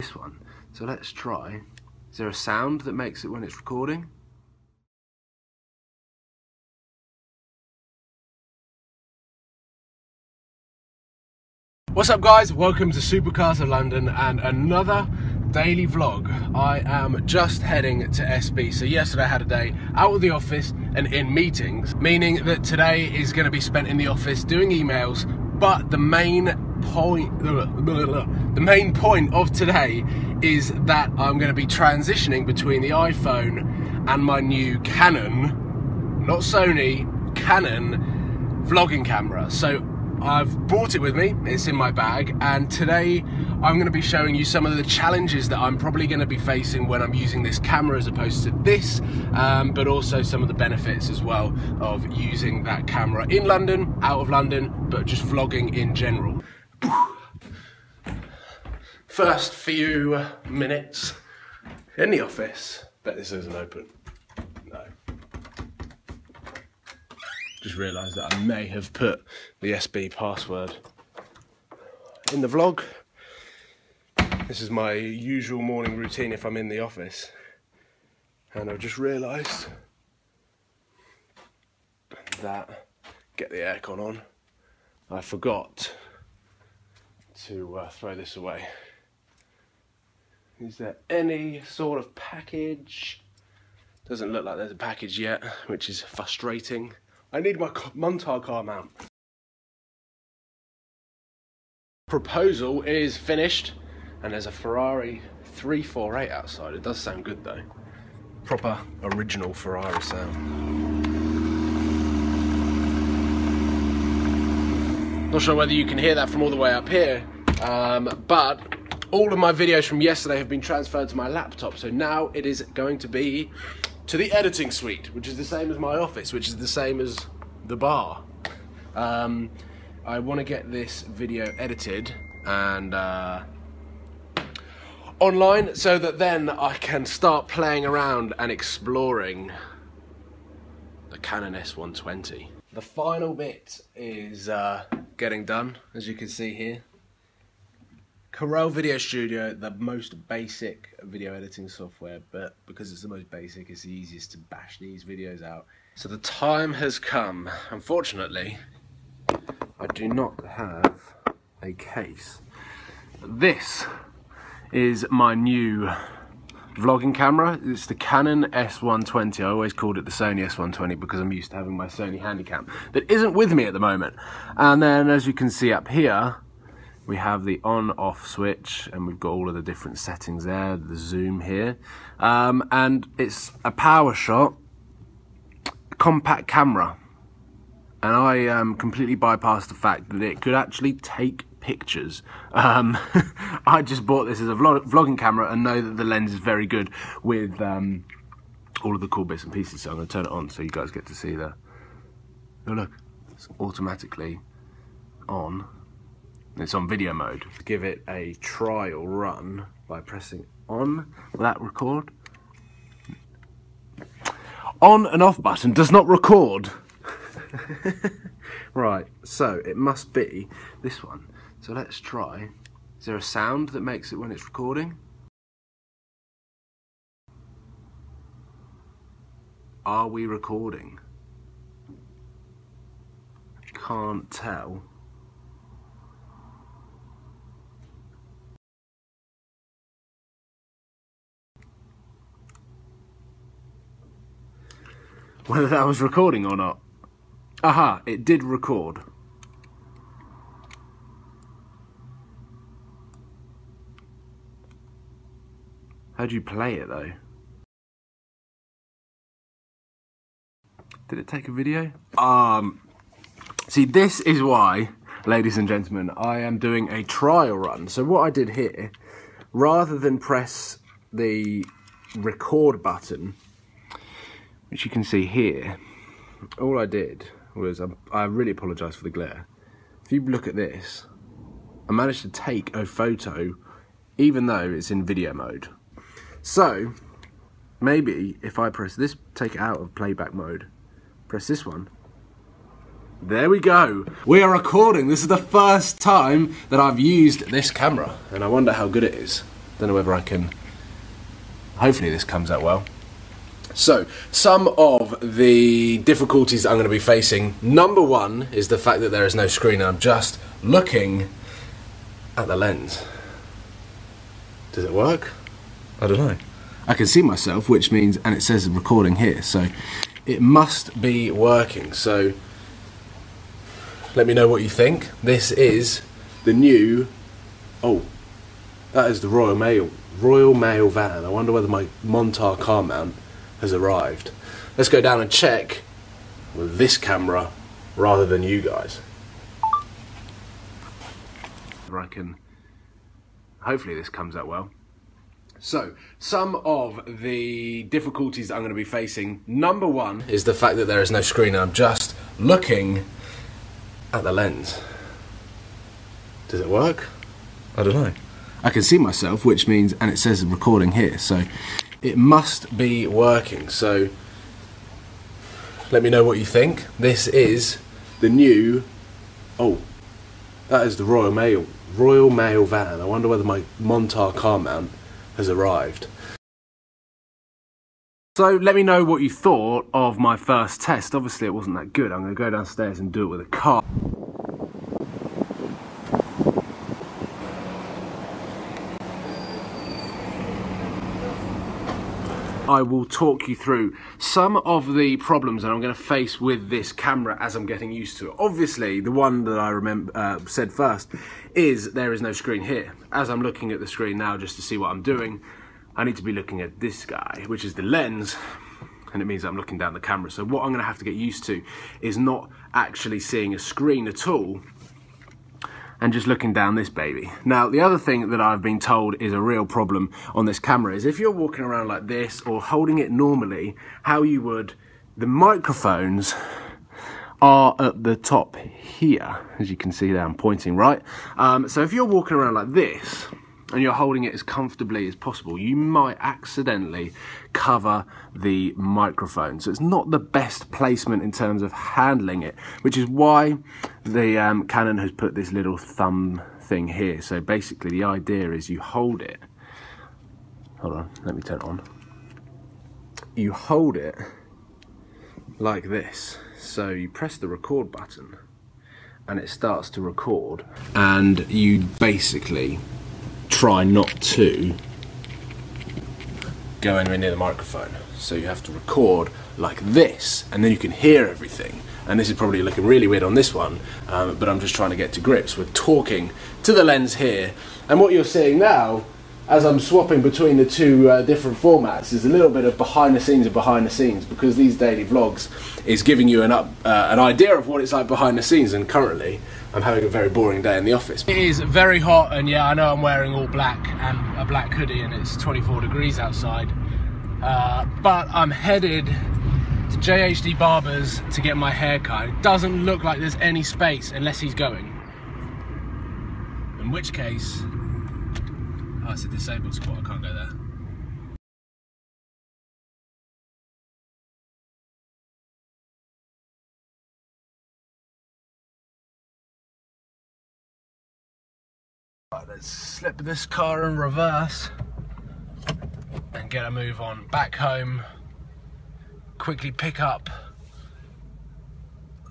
this one. So let's try. Is there a sound that makes it when it's recording? What's up, guys? Welcome to Supercars of London and another daily vlog. I am just heading to SB. So yesterday I had a day out of the office and in meetings, meaning that today is going to be spent in the office doing emails. But the main point of today is that I'm going to be transitioning between the iPhone and my new Canon, not Sony, Canon vlogging camera. So I've brought it with me, it's in my bag, and today I'm going to be showing you some of the challenges that I'm probably going to be facing when I'm using this camera as opposed to this, but also some of the benefits as well of using that camera in London, out of London, but just vlogging in general. First few minutes in the office. Bet this isn't open. No. Just realised that I may have put the SB password in the vlog. This is my usual morning routine if I'm in the office, and I've just realised that, get the aircon on, I forgot to throw this away. Is there any sort of package? Doesn't look like there's a package yet, which is frustrating. I need my Montar car mount. Proposal is finished, and there's a Ferrari 348 outside. It does sound good though. Proper original Ferrari sound. Not sure whether you can hear that from all the way up here, but all of my videos from yesterday have been transferred to my laptop, so now it is going to be to the editing suite, which is the same as my office, which is the same as the bar. I want to get this video edited and online so that then I can start playing around and exploring the Canon S120. The final bit is getting done, as you can see here. Corel Video Studio, the most basic video editing software, but because it's the most basic, it's the easiest to bash these videos out. So the time has come. Unfortunately, I do not have a case. This is my new vlogging camera. It's the Canon S120. I always called it the Sony S120 because I'm used to having my Sony Handycam that isn't with me at the moment. And then, as you can see up here, we have the on-off switch, and we've got all of the different settings there, the zoom here. And it's a PowerShot compact camera. And I completely bypassed the fact that it could actually take pictures. I just bought this as a vlogging camera and know that the lens is very good with all of the cool bits and pieces. So I'm going to turn it on so you guys get to see that. Oh look, it's automatically on. It's on video mode. Give it a trial run by pressing on. Will that record? On and off button does not record. Right, so it must be this one. So let's try. Is there a sound that makes it when it's recording? Are we recording? Can't tell. Whether that was recording or not. Aha, it did record. How do you play it though? Did it take a video? See, this is why, ladies and gentlemen, I am doing a trial run. So what I did here, rather than press the record button, which you can see here, all I did was, I really apologise for the glare. If you look at this, I managed to take a photo even though it's in video mode. So maybe if I press this, take it out of playback mode, press this one, there we go. We are recording. This is the first time that I've used this camera, and I wonder how good it is. Don't know whether I can, hopefully this comes out well. So, some of the difficulties that I'm going to be facing, number one is the fact that there is no screen and I'm just looking at the lens. Does it work? I don't know. I can see myself, which means, and it says recording here, so it must be working. So, let me know what you think. This is the new, oh, that is the Royal Mail van. I wonder whether my Montar car mount has arrived. Let's go down and check with this camera rather than you guys. I can, hopefully this comes out well. So, some of the difficulties that I'm going to be facing, number one is the fact that there is no screen and I'm just looking at the lens. Does it work? I don't know. I can see myself, which means, and it says recording here, so it must be working. So, let me know what you think. This is the new, oh, that is the Royal Mail van. I wonder whether my Montar car mount has arrived. So let me know what you thought of my first test. Obviously it wasn't that good. I'm going to go downstairs and do it with a car. I will talk you through some of the problems that I'm going to face with this camera as I'm getting used to it. Obviously, the one that I remember said first is there is no screen here. As I'm looking at the screen now just to see what I'm doing, I need to be looking at this guy, which is the lens, and it means I'm looking down the camera. So what I'm going to have to get used to is not actually seeing a screen at all, and just looking down this baby. Now, the other thing that I've been told is a real problem on this camera is if you're walking around like this or holding it normally, how you would, the microphones are at the top here, as you can see there, I'm pointing, right? So if you're walking around like this and you're holding it as comfortably as possible, you might accidentally cover the microphone. So it's not the best placement in terms of handling it, which is why the Canon has put this little thumb thing here. So basically the idea is you hold it, hold on, let me turn it on. You hold it like this. So you press the record button and it starts to record. And you basically try not to go anywhere near the microphone. So you have to record like this and then you can hear everything. And this is probably looking really weird on this one, but I'm just trying to get to grips with talking to the lens here. And what you're seeing now, as I'm swapping between the two different formats, is a little bit of behind the scenes, because these daily vlogs is giving you an idea of what it's like behind the scenes, and currently I'm having a very boring day in the office. It is very hot, and yeah, I know I'm wearing all black and a black hoodie and it's 24 degrees outside, but I'm headed to JHD Barber's to get my hair cut. It doesn't look like there's any space unless he's going, in which case, oh, it's a disabled spot, I can't go there. Right, let's slip this car in reverse and get a move on back home. Quickly pick up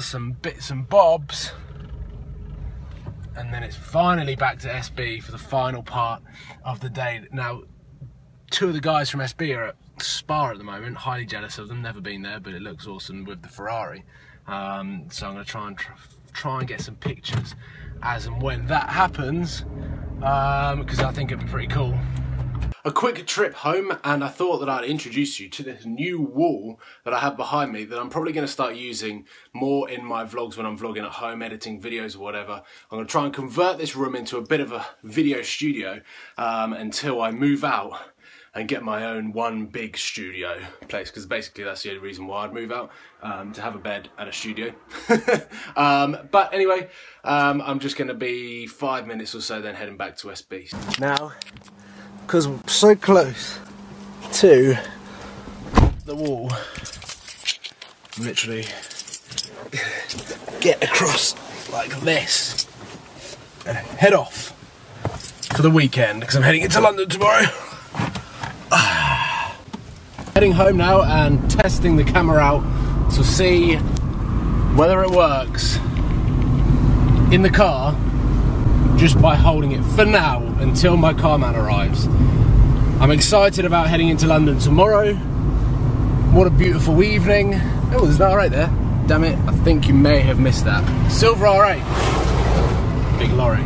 some bits and bobs. And then it's finally back to SB for the final part of the day. Now, two of the guys from SB are at Spa at the moment. Highly jealous of them. Never been there, but it looks awesome with the Ferrari. So I'm going to try and get some pictures as and when that happens, because I think it'd be pretty cool. A quick trip home, and I thought that I'd introduce you to this new wall that I have behind me that I'm probably going to start using more in my vlogs when I'm vlogging at home, editing videos or whatever. I'm going to try and convert this room into a bit of a video studio until I move out and get my own one big studio place, because basically that's the only reason why I'd move out, to have a bed and a studio. But anyway, I'm just going to be 5 minutes or so then heading back to SB. Now, because we're so close to the wall, literally get across like this and head off. for the weekend because I'm heading into London tomorrow. Heading home now and testing the camera out to see whether it works in the car just by holding it for now until my car man arrives. I'm excited about heading into London tomorrow. What a beautiful evening. Oh, there's that R8 there. Damn it, I think you may have missed that. Silver R8. Big lorry.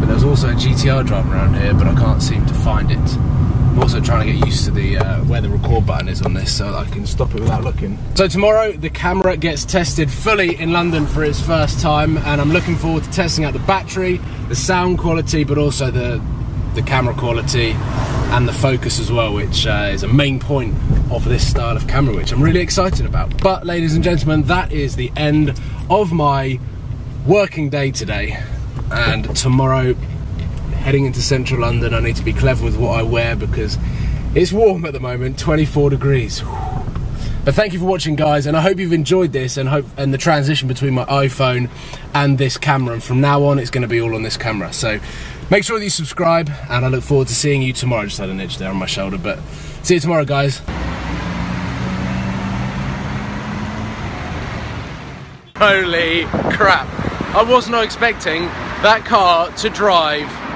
But there's also a GTR driving around here, but I can't seem to find it. I'm also trying to get used to the where the record button is on this so that I can stop it without looking. So tomorrow, the camera gets tested fully in London for its first time, and I'm looking forward to testing out the battery, the sound quality, but also the camera quality and the focus as well, which is a main point of this style of camera, which I'm really excited about. But ladies and gentlemen, that is the end of my working day today, and tomorrow heading into central London. I need to be clever with what I wear because it's warm at the moment, 24 degrees. But thank you for watching, guys, and I hope you've enjoyed this and the transition between my iPhone and this camera, and from now on it's going to be all on this camera. So make sure that you subscribe, and I look forward to seeing you tomorrow. I just had an itch there on my shoulder, but see you tomorrow, guys. Holy crap. I was not expecting that car to drive